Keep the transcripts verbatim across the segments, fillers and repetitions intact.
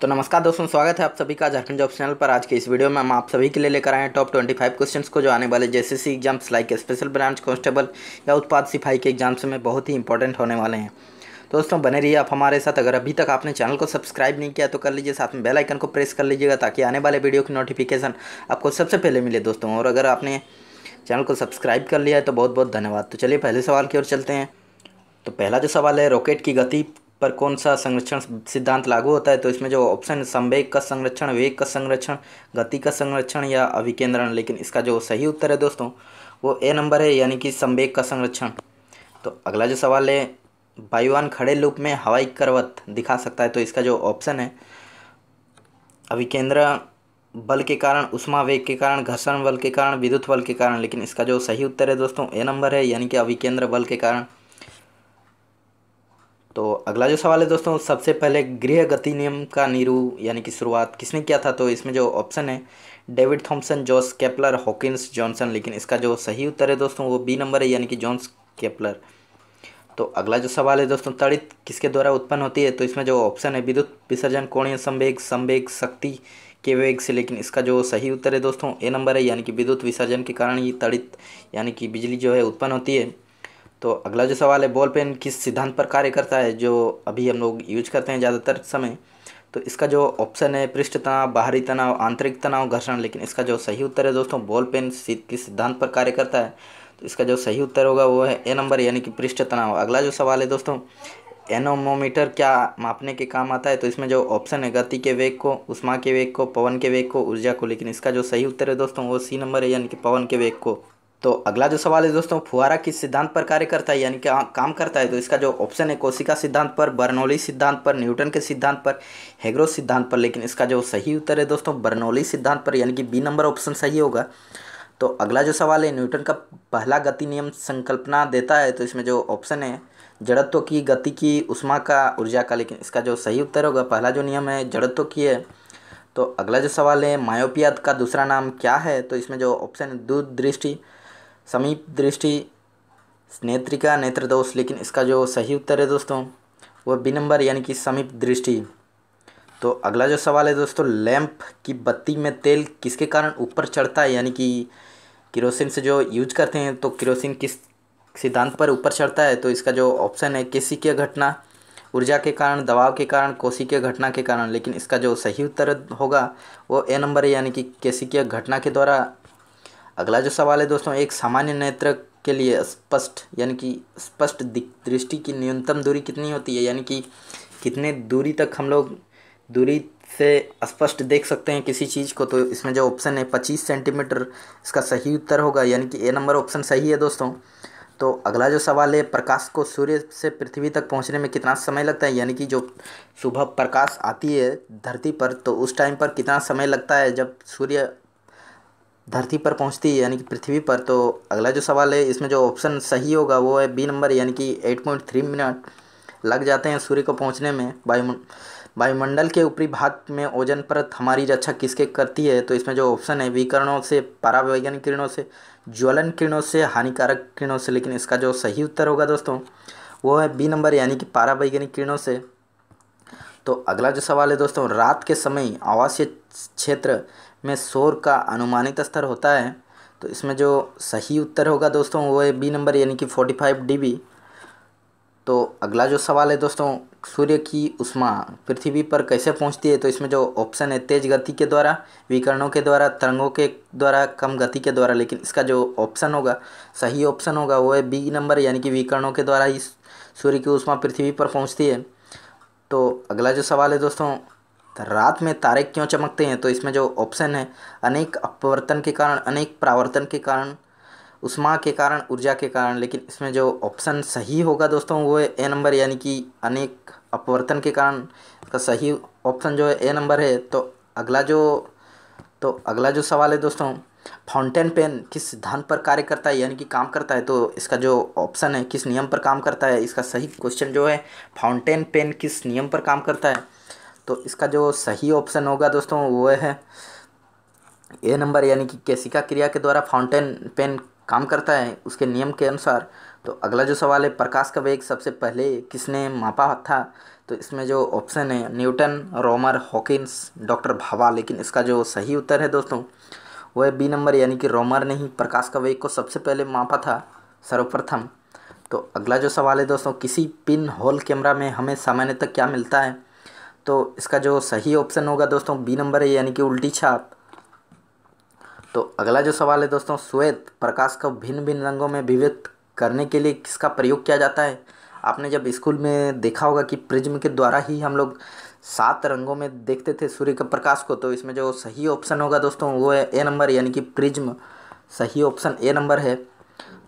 तो नमस्कार दोस्तों, स्वागत है आप सभी का झारखंड जॉब चैनल पर। आज के इस वीडियो में हम आप सभी के लिए लेकर आए हैं टॉप पच्चीस क्वेश्चंस को जो आने वाले JSC exams like special branch constable या उत्पाद सिपाही के एग्जाम्स में बहुत ही इंपॉर्टेंट होने वाले हैं। दोस्तों बने रहिए आप हमारे साथ। अगर अभी तक आपने चैनल को सब्सक्राइब नहीं किया तो कर लीजिए, साथ में बेल आइकन को प्रेस कर लीजिएगा ताकि आने वाले वीडियो की नोटिफिकेशन आपको सबसे पहले मिले दोस्तों। और अगर आपने चैनल को सब्सक्राइब कर लिया है तो बहुत बहुत धन्यवाद। तो चलिए पहले सवाल की ओर चलते हैं। तो पहला जो सवाल है, रॉकेट की गति पर कौन सा संरक्षण सिद्धांत लागू होता है? तो इसमें जो ऑप्शन संवेग का संरक्षण, वेग का संरक्षण, गति का संरक्षण या अभिकेंद्रण। लेकिन इसका जो सही उत्तर है दोस्तों वो ए नंबर है, यानी कि संवेग का संरक्षण। तो अगला जो सवाल है, वायुयान खड़े लूप में हवाई करवट दिखा सकता है। तो इसका जो ऑप्शन है अभिकेंद्रण बल के कारण, उष्मा वेग के कारण, घर्षण बल के कारण, विद्युत बल के कारण। लेकिन इसका जो सही उत्तर है दोस्तों ए नंबर है, यानी कि अभिकेंद्र बल के कारण। तो अगला जो सवाल है दोस्तों, सबसे पहले गृह गति नियम का निरू यानी कि शुरुआत किसने किया था? तो इसमें जो ऑप्शन है David Thomson, Jos Kepler, Hawkins, Johnson. लेकिन इसका जो सही उत्तर है दोस्तों वो बी नंबर है, यानी कि जॉन्स केपलर। तो अगला जो सवाल है दोस्तों, त्वरित किसके द्वारा उत्पन्न होती है? तो इसमें जो ऑप्शन है विद्युत विसर्जन, कोणीय संवेग, संवेग शक्ति के वेग से। लेकिन इसका जो सही उत्तर है दोस्तों ए नंबर है, यानी कि विद्युत विसर्जन के कारण ही त्वरित यानी कि बिजली जो है उत्पन्न होती है। तो अगला जो सवाल है, बॉल पेन किस सिद्धांत पर कार्य करता है जो अभी हम लोग यूज करते हैं ज़्यादातर समय? तो इसका जो ऑप्शन है पृष्ठ तनाव, बाहरी तनाव, आंतरिक तनाव, घर्षण। लेकिन इसका जो सही उत्तर है दोस्तों बॉल पेन किस सिद्धांत पर कार्य करता है? तो इसका जो सही उत्तर होगा वो है ए नंबर, यानी कि पृष्ठ तनाव। अगला जो सवाल है दोस्तों, एनोमोमीटर क्या मापने के काम आता है? तो इसमें जो ऑप्शन है गति के वेग को, उष्मा के वेग को, पवन के वेग को, ऊर्जा को। लेकिन इसका जो सही उत्तर है दोस्तों वो सी नंबर है, यानी कि पवन के वेग को। तो अगला जो सवाल है दोस्तों, फुहारा किस सिद्धांत पर कार्य करता है यानी कि काम करता है? तो इसका जो ऑप्शन है कोशिका सिद्धांत पर, बर्नौली सिद्धांत पर, न्यूटन के सिद्धांत पर, हेगरोस सिद्धांत पर। लेकिन इसका जो सही उत्तर है दोस्तों बर्नौली सिद्धांत पर, यानी कि बी नंबर ऑप्शन सही होगा। तो अगला जो सवाल है, न्यूटन का पहला गति नियम संकल्पना देता है। तो इसमें जो ऑप्शन है जड़त्व की, गति की, उष्मा का, ऊर्जा का। लेकिन इसका जो सही उत्तर होगा पहला जो नियम है जड़त्व की है। तो अगला जो सवाल है, मायोपिया का दूसरा नाम क्या है? तो इसमें जो ऑप्शन है दूर दृष्टि, समीप दृष्टि, नेत्रिका, नेत्र दोष। लेकिन इसका जो सही उत्तर है दोस्तों वो बी नंबर, यानी कि समीप दृष्टि। तो अगला जो सवाल है दोस्तों, लैंप की बत्ती में तेल किसके कारण ऊपर चढ़ता है? यानी कि किरोसिन से जो यूज करते हैं तो किरोसिन किस सिद्धांत पर ऊपर चढ़ता है? तो इसका जो ऑप्शन है किसी के घटना, ऊर्जा के कारण, दबाव के कारण, कोशिकीय घटना के कारण। लेकिन इसका जो सही उत्तर होगा वो ए नंबर है, यानी कि कोशिकीय घटना के द्वारा। अगला जो सवाल है दोस्तों, एक सामान्य नेत्र के लिए स्पष्ट यानी कि स्पष्ट दृष्टि की न्यूनतम दूरी कितनी होती है? यानी कि कितने दूरी तक हम लोग दूरी से स्पष्ट देख सकते हैं किसी चीज़ को? तो इसमें जो ऑप्शन है पच्चीस सेंटीमीटर, इसका सही उत्तर होगा, यानी कि ए नंबर ऑप्शन सही है दोस्तों। तो अगला जो सवाल है, प्रकाश को सूर्य से पृथ्वी तक पहुंचने में कितना समय लगता है? यानी कि जो सुबह प्रकाश आती है धरती पर तो उस टाइम पर कितना समय लगता है जब सूर्य धरती पर पहुंचती है यानी कि पृथ्वी पर? तो अगला जो सवाल है, इसमें जो ऑप्शन सही होगा वो है बी नंबर, यानी कि आठ पॉइंट तीन मिनट लग जाते हैं सूर्य को पहुँचने में। वायु वायुमंडल के ऊपरी भाग में ओजोन परत हमारी रक्षा किसके करती है? तो इसमें जो ऑप्शन है विकिरणों से, परावैज्ञानिक किरणों से, ज्वलन किरणों से, हानिकारक किरणों से। लेकिन इसका जो सही उत्तर होगा दोस्तों वो है बी नंबर, यानी कि परावैज्ञानिक किरणों से। तो अगला जो सवाल है दोस्तों, रात के समय आवासीय क्षेत्र में शोर का अनुमानित स्तर होता है। तो इसमें जो सही उत्तर होगा दोस्तों वो है बी नंबर, यानी कि पैंतालीस डी बी। तो अगला जो सवाल है दोस्तों, सूर्य की उष्मा पृथ्वी पर कैसे पहुंचती है? तो इसमें जो ऑप्शन है तेज गति के द्वारा, विकिरणों के द्वारा, तरंगों के द्वारा, कम गति के द्वारा। लेकिन इसका जो ऑप्शन होगा सही ऑप्शन होगा वो है बी नंबर, यानी कि विकिरणों के द्वारा ही सूर्य की उष्मा पृथ्वी पर पहुंचती है। तो अगला जो सवाल है दोस्तों, रात में तारे क्यों चमकते हैं? तो इसमें जो ऑप्शन है अनेक अपवर्तन के कारण, अनेक परावर्तन के कारण, उष्मा के कारण, ऊर्जा के कारण। लेकिन इसमें जो ऑप्शन सही होगा दोस्तों वो है ए नंबर, यानी कि अनेक अपवर्तन के कारण। इसका सही ऑप्शन जो है ए नंबर है। तो अगला जो तो अगला जो सवाल है दोस्तों, फाउंटेन पेन किस सिद्धांत पर कार्य करता है यानी कि काम करता है? तो इसका जो ऑप्शन है किस नियम पर काम करता है? इसका सही क्वेश्चन जो है फाउंटेन पेन किस नियम पर काम करता है? तो इसका जो सही ऑप्शन होगा दोस्तों वो है ए नंबर, यानी कि केशिका क्रिया के द्वारा फाउंटेन पेन काम करता है उसके नियम के अनुसार। तो अगला जो सवाल है, प्रकाश का वेग सबसे पहले किसने मापा था? तो इसमें जो ऑप्शन है Newton, Romer, Hawkins, doctor Bhabha, लेकिन इसका जो सही उत्तर है दोस्तों वो है बी नंबर, यानी कि रोमर ने ही प्रकाश का वेग को सबसे पहले मापा था सर्वप्रथम। तो अगला जो सवाल है दोस्तों, किसी पिन होल कैमरा में हमें सामान्यतः क्या मिलता है? तो इसका जो सही ऑप्शन होगा दोस्तों बी नंबर है, यानी कि उल्टी छाप। तो अगला जो सवाल है दोस्तों, श्वेत प्रकाश को भिन्न भिन्न रंगों में विभक्त करने के लिए किसका प्रयोग किया जाता है? आपने जब स्कूल में देखा होगा कि प्रिज्म के द्वारा ही हम लोग सात रंगों में देखते थे सूर्य के प्रकाश को। तो इसमें जो सही ऑप्शन होगा दोस्तों वो है ए नंबर, यानी कि प्रिज्म, सही ऑप्शन ए नंबर है।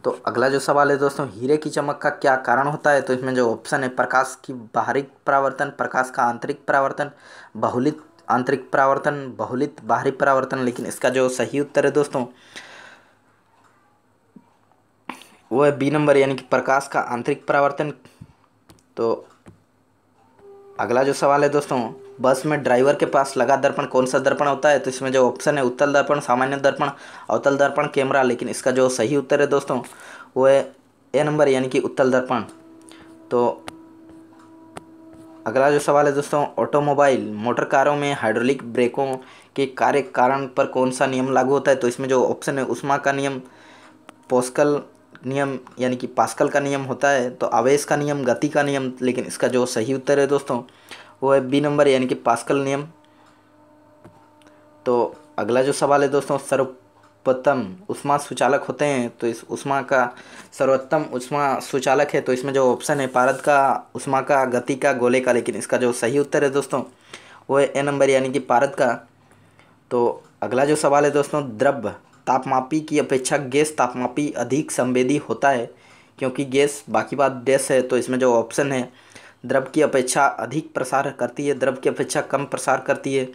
तो अगला जो सवाल है दोस्तों, हीरे की चमक का क्या कारण होता है? तो इसमें जो ऑप्शन है प्रकाश की बाहरी परावर्तन, प्रकाश का आंतरिक परावर्तन, बहुलित आंतरिक परावर्तन, बहुलित बाहरी परावर्तन, लेकिन इसका जो सही उत्तर है दोस्तों वो है बी नंबर, यानी कि प्रकाश का आंतरिक परावर्तन। तो अगला जो सवाल है दोस्तों, बस में ड्राइवर के पास लगा दर्पण कौन सा दर्पण होता है? तो इसमें जो ऑप्शन है उत्तल दर्पण, सामान्य दर्पण, अवतल दर्पण, कैमरा, लेकिन इसका जो सही उत्तर है दोस्तों वो है ए नंबर, यानी कि उत्तल दर्पण। तो अगला जो सवाल है दोस्तों, ऑटोमोबाइल मोटर कारों में हाइड्रोलिक ब्रेकों के कार्य कारण पर कौन सा नियम लागू होता है? तो इसमें जो ऑप्शन है उष्मा का नियम, पास्कल नियम यानी कि पास्कल का नियम होता है, तो आवेश का नियम, गति का नियम, लेकिन इसका जो सही उत्तर है दोस्तों वो है बी नंबर, यानी कि पास्कल नियम। तो अगला जो सवाल है दोस्तों, सर्वोत्तम उष्मा सुचालक होते हैं। तो इस उष्मा का सर्वोत्तम उष्मा सुचालक है, तो इसमें जो ऑप्शन है पारद का, उष्मा का, गति का, गोले का, लेकिन इसका जो सही उत्तर है दोस्तों वो है ए नंबर, यानी कि पारद का। तो अगला जो सवाल है दोस्तों, द्रव्य तापमापी की अपेक्षा गैस तापमापी अधिक संवेदी होता है क्योंकि गैस बाकी बात डैश है। तो इसमें जो ऑप्शन है द्रव की अपेक्षा अधिक प्रसार करती है, द्रव की अपेक्षा कम प्रसार करती है,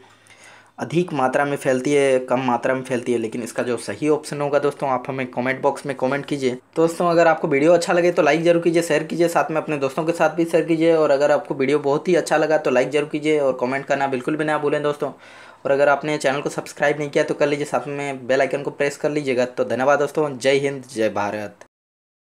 अधिक मात्रा में फैलती है, कम मात्रा में फैलती है, लेकिन इसका जो सही ऑप्शन होगा दोस्तों आप हमें कमेंट बॉक्स में कमेंट कीजिए। दोस्तों अगर आपको वीडियो अच्छा लगे तो लाइक जरूर कीजिए, शेयर कीजिए, साथ में अपने दोस्तों के साथ भी शेयर कीजिए। और अगर आपको वीडियो बहुत ही अच्छा लगा तो लाइक जरूर कीजिए और कमेंट करना बिल्कुल भी ना भूलें दोस्तों। और अगर आपने चैनल को सब्सक्राइब नहीं किया तो कर लीजिए, साथ में बेल आइकन को प्रेस कर लीजिएगा। तो धन्यवाद दोस्तों, जय हिंद, जय भारत।